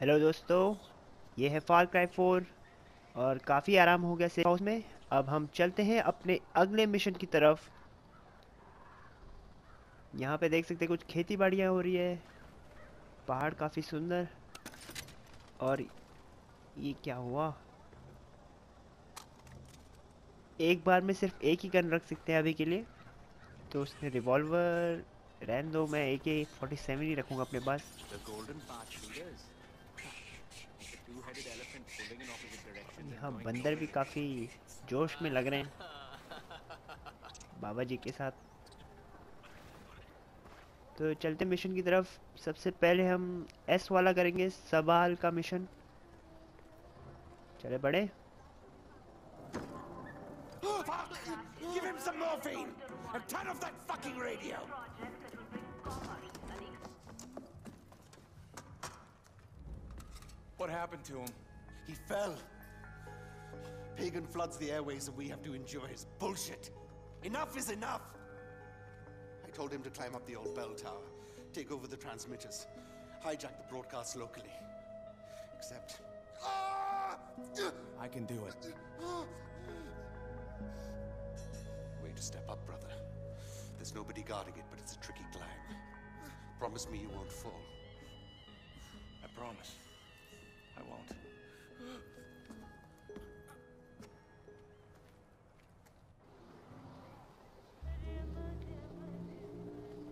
Hello दोस्तों, ये है फार क्राई 4 और काफ़ी आराम हो गया सेफ हाउस में। अब हम चलते हैं अपने अगले मिशन की तरफ। यहाँ पे देख सकते हैं कुछ खेती बाड़ियाँ हो रही है, पहाड़ काफ़ी सुंदर। और ये क्या हुआ, एक बार में सिर्फ एक ही गन रख सकते हैं अभी के लिए, तो उसने रिवॉल्वर रहने दो, मैं AK-47 ही रखूँगा अपने पास। यहाँ बंदर भी काफ़ी जोश में लग रहे हैं बाबा जी के साथ। तो चलते मिशन की तरफ। सबसे पहले हम S वाला करेंगे, सवाल का मिशन। चले बड़े। What happened to him? He fell. Pagan floods the airways and we have to endure his bullshit. Enough is enough. I told him to climb up the old bell tower, take over the transmitters, hijack the broadcasts locally. Except... I can do it. Way to step up, brother. There's nobody guarding it, but it's a tricky climb. Promise me you won't fall. I promise. I won't.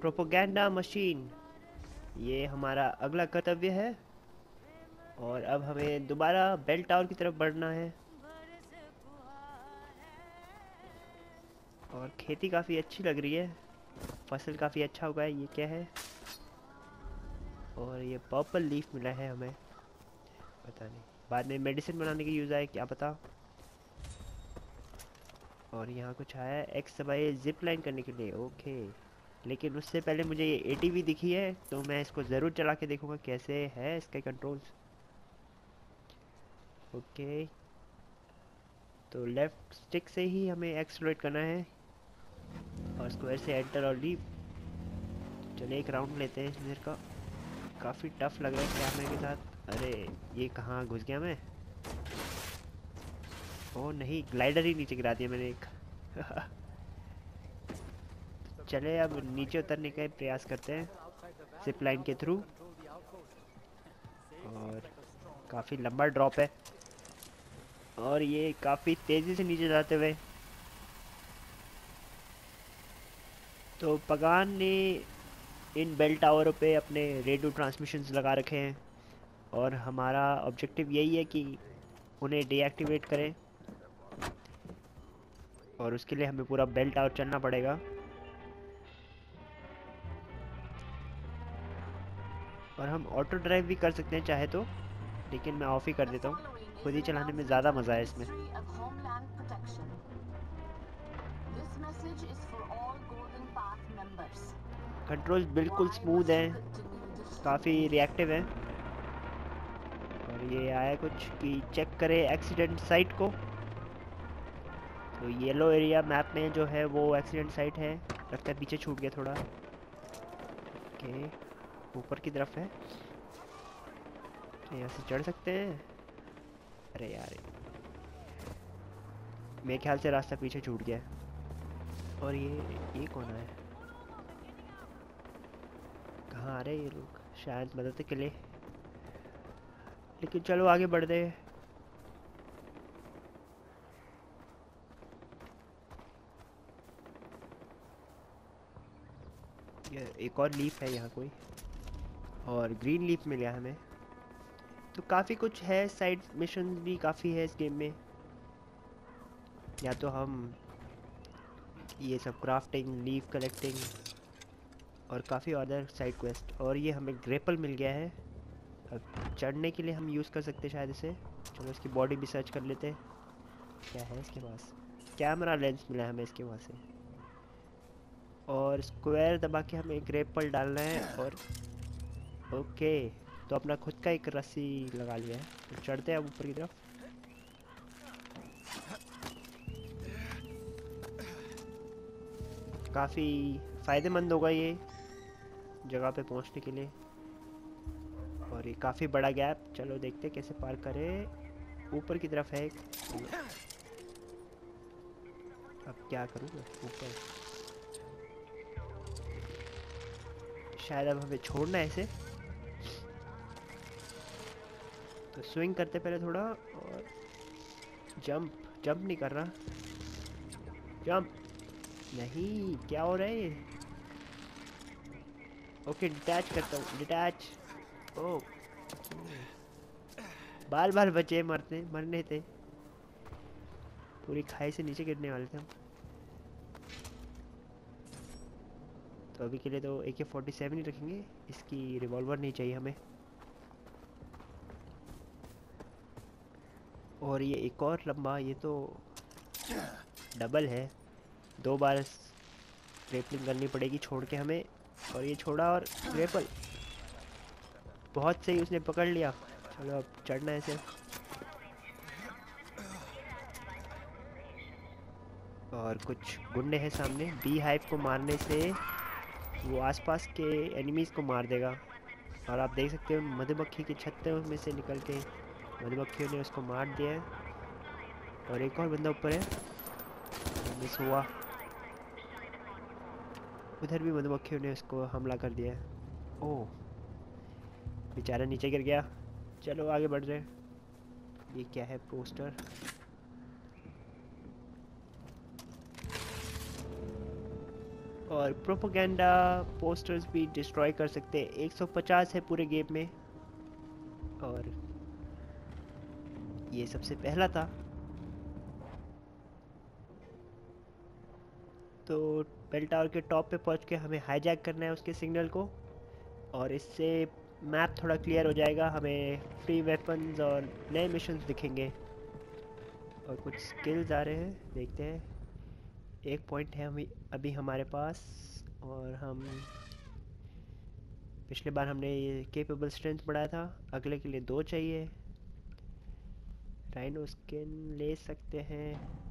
Propaganda machine, ये हमारा अगला कर्तव्य है। और अब हमें दोबारा bell tower की तरफ बढ़ना है। और खेती काफ़ी अच्छी लग रही है, फसल काफ़ी अच्छा होगा। ये क्या है? और ये पर्पल लीफ मिला है हमें, पता नहीं बाद में मेडिसिन बनाने के यूज़ आए, क्या पता। और यहाँ कुछ आया एक्स सबाई जिप लाइन करने के लिए, ओके। लेकिन उससे पहले मुझे ये ATV दिखी है, तो मैं इसको ज़रूर चला के देखूँगा कैसे है इसके कंट्रोल्स। ओके, तो लेफ़्ट स्टिक से ही हमें एक्सलोरेट करना है और स्क्वायर से एंटर और लीप। चलिए एक राउंड लेते हैं इधर का, काफ़ी टफ लग रहा है कैमरे के साथ। अरे ये कहाँ घुस गया मैं? ओह नहीं, ग्लाइडर ही नीचे गिरा दिया मैंने एक। चले अब नीचे उतरने का प्रयास करते हैं जिप लाइन के थ्रू। और काफ़ी लंबा ड्रॉप है और ये काफ़ी तेज़ी से नीचे जाते हुए। तो पगान ने इन बेल टावरों पे अपने रेडियो ट्रांसमिशंस लगा रखे हैं और हमारा ऑब्जेक्टिव यही है कि उन्हें डीएक्टिवेट करें, और उसके लिए हमें पूरा बेल टावर चलना पड़ेगा। और हम ऑटो ड्राइव भी कर सकते हैं चाहे तो, लेकिन मैं ऑफ ही कर देता हूँ, खुद ही चलाने में ज़्यादा मज़ा है इसमें। कंट्रोल्स बिल्कुल स्मूथ हैं, काफ़ी रिएक्टिव हैं। और ये आया कुछ कि चेक करें एक्सीडेंट साइट को, तो येलो एरिया मैप में जो है वो एक्सीडेंट साइट है। लगता है पीछे छूट गया थोड़ा, ओके ऊपर की तरफ है, यहाँ से चढ़ सकते हैं। अरे यार, मेरे ख्याल से रास्ता पीछे छूट गया है। और ये कौन है? कहाँ आ रहे ये लोग? शायद मदद के लिए, लेकिन चलो आगे बढ़ते हैं। एक और लीफ है यहाँ कोई, और ग्रीन लीफ मिला हमें। तो काफ़ी कुछ है, साइड मिशन भी काफ़ी है इस गेम में। या तो हम ये सब क्राफ्टिंग, लीफ कलेक्टिंग और काफ़ी अदर साइड क्वेस्ट। और ये हमें ग्रेपल मिल गया है, अब चढ़ने के लिए हम यूज़ कर सकते हैं शायद इसे। चलो इसकी बॉडी भी सर्च कर लेते हैं, क्या है इसके पास। कैमरा लेंस मिला हमें इसके वहाँ से, और स्क्वायर दबा के हमें ग्रेपल डालना है। और ओके, तो अपना खुद का एक रस्सी लगा लिया है, तो चढ़ते हैं अब ऊपर की तरफ। काफ़ी फ़ायदेमंद होगा ये जगह पे पहुंचने के लिए। और और ये काफ़ी बड़ा गैप, चलो देखते कैसे पार करें। ऊपर की तरफ है एक, अब क्या करूँ ऊपर, शायद अब हमें छोड़ना है इसे। तो स्विंग करते पहले थोड़ा, और जंप नहीं करना, जंप नहीं, क्या हो रहा है ये? ओके डिटैच करता हूँ, डिटैच। ओ बाल बाल बचे, मरने थे, पूरी खाई से नीचे गिरने वाले थे हम। तो अभी के लिए तो AK-47 ही रखेंगे, इसकी रिवॉल्वर नहीं चाहिए हमें। और ये एक और लंबा, ये तो डबल है, 2 बार ग्रेपलिंग करनी पड़ेगी छोड़ के हमें। और ये छोड़ा और ग्रेपल, बहुत सही, उसने पकड़ लिया। चलो अब चढ़ना है इसे, और कुछ गुंडे हैं सामने। बी हाइव को मारने से वो आसपास के एनिमीज़ को मार देगा, और आप देख सकते हो मधुमक्खी के छत्ते में से निकल के मधुमक्खियों ने उसको मार दिया है। और एक और बंदा ऊपर है, मिस हुआ, उधर भी मधुमक्खियों ने उसको हमला कर दिया है। ओह बेचारा नीचे गिर गया। चलो आगे बढ़ रहे हैं। ये क्या है, पोस्टर? और प्रोपेगेंडा पोस्टर्स भी डिस्ट्रॉय कर सकते हैं, 150 है पूरे गेम में। और ये सबसे पहला था। तो बेल टावर के टॉप पे पहुंच के हमें हाईजैक करना है उसके सिग्नल को, और इससे मैप थोड़ा क्लियर हो जाएगा, हमें फ्री वेपन्स और नए मिशंस दिखेंगे। और कुछ स्किल्स आ रहे हैं, देखते हैं। 1 पॉइंट है हमें अभी हमारे पास, और हम पिछले बार हमने ये केपेबल स्ट्रेंथ बढ़ाया था, अगले के लिए 2 चाहिए। राइनो स्किन ले सकते हैं।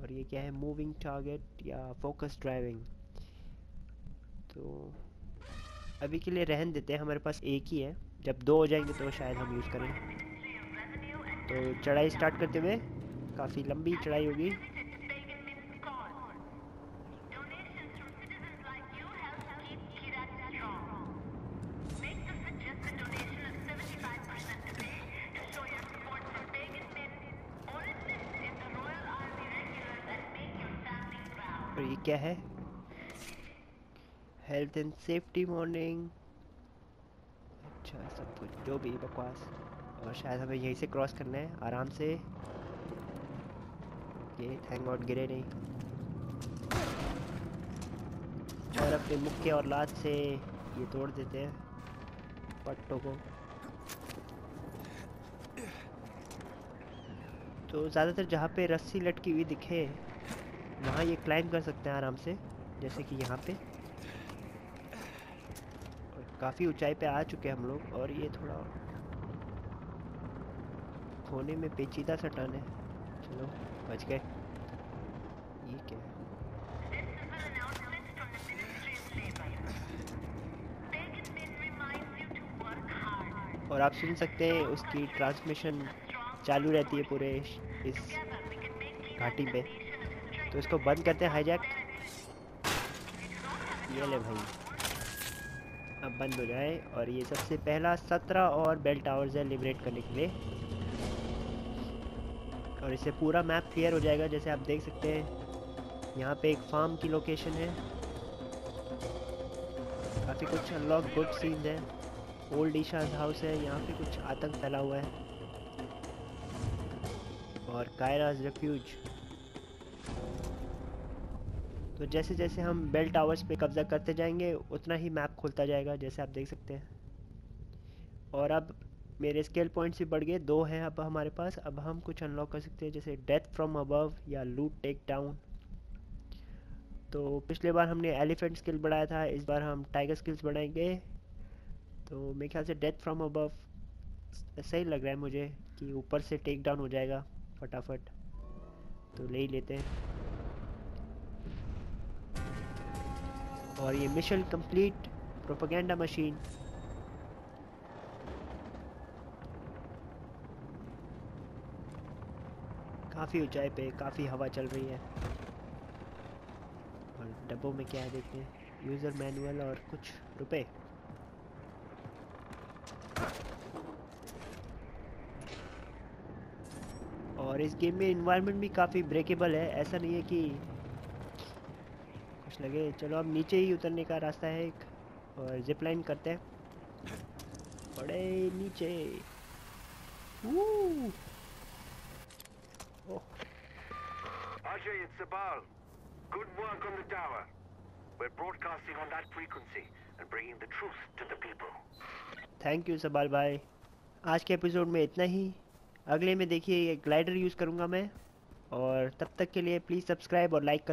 और ये क्या है, मूविंग टारगेट या फोकस ड्राइविंग, तो अभी के लिए रहन देते हैं, हमारे पास एक ही है। जब 2 हो जाएंगे तो शायद हम यूज़ करें। तो चढ़ाई स्टार्ट करते हुए, काफ़ी लंबी चढ़ाई होगी। ये क्या है, हेल्थ एंड सेफ्टी मॉर्निंग, अच्छा सब कुछ जो भी बकवास। और शायद हमें यहीं से क्रॉस करना है आराम से। ये थैंक गॉड गिरे नहीं। और अपने मुक्के और लात से ये तोड़ देते हैं पट्टों को। तो ज़्यादातर जहाँ पे रस्सी लटकी हुई दिखे वहाँ ये क्लाइंब कर सकते हैं आराम से, जैसे कि यहाँ पे। और काफ़ी ऊंचाई पे आ चुके हैं हम लोग, और ये थोड़ा होने में पेचीदा सा टर्न है। चलो बच गए। ये क्या है, और आप सुन सकते हैं उसकी ट्रांसमिशन चालू रहती है पूरे इस घाटी पे। तो इसको बंद करते हैं, हाईजैक। ये ले भाई, अब बंद हो जाए। और ये सबसे पहला 17 और बेल टावर्स है लिबरेट करने के लिए, और इससे पूरा मैप क्लियर हो जाएगा। जैसे आप देख सकते हैं यहाँ पे एक फार्म की लोकेशन है, काफ़ी कुछ अनलॉक गुड सीन्स है। ओल्ड ईशाज हाउस है, यहाँ पे कुछ आतंक फैला हुआ है। और कायराज रेफ्यूज। तो जैसे जैसे हम बेल टावर्स पे कब्जा करते जाएंगे उतना ही मैप खुलता जाएगा, जैसे आप देख सकते हैं। और अब मेरे स्केल पॉइंट्स भी बढ़ गए, 2 हैं अब हमारे पास। अब हम कुछ अनलॉक कर सकते हैं, जैसे डेथ फ्रॉम अबव या लूट टेक डाउन। तो पिछले बार हमने एलिफेंट स्किल बढ़ाया था, इस बार हम टाइगर स्किल्स बढ़ाएंगे। तो मेरे ख्याल से डेथ फ्रॉम अबव सही लग रहा है मुझे, कि ऊपर से टेक डाउन हो जाएगा फटाफट। तो ले ही लेते हैं। और ये मिशन कंप्लीट, प्रोपेगेंडा मशीन। काफ़ी ऊंचाई पे, काफ़ी हवा चल रही है। और डब्बों में क्या है देखते हैं, यूज़र मैनुअल और कुछ रुपए। और इस गेम में एनवायरनमेंट भी काफ़ी ब्रेकेबल है, ऐसा नहीं है कि कुछ लगे। चलो अब नीचे ही उतरने का रास्ता है एक, और जिप लाइन करते हैं। बड़े नीचे Ajay, it's Sabal. Good work on the tower. We're broadcasting on that frequency and bringing the truth to the people. Thank you Sabal भाई। आज के एपिसोड में इतना ही। अगले में देखिए ग्लाइडर यूज़ करूँगा मैं। और तब तक के लिए प्लीज़ सब्सक्राइब और लाइक कर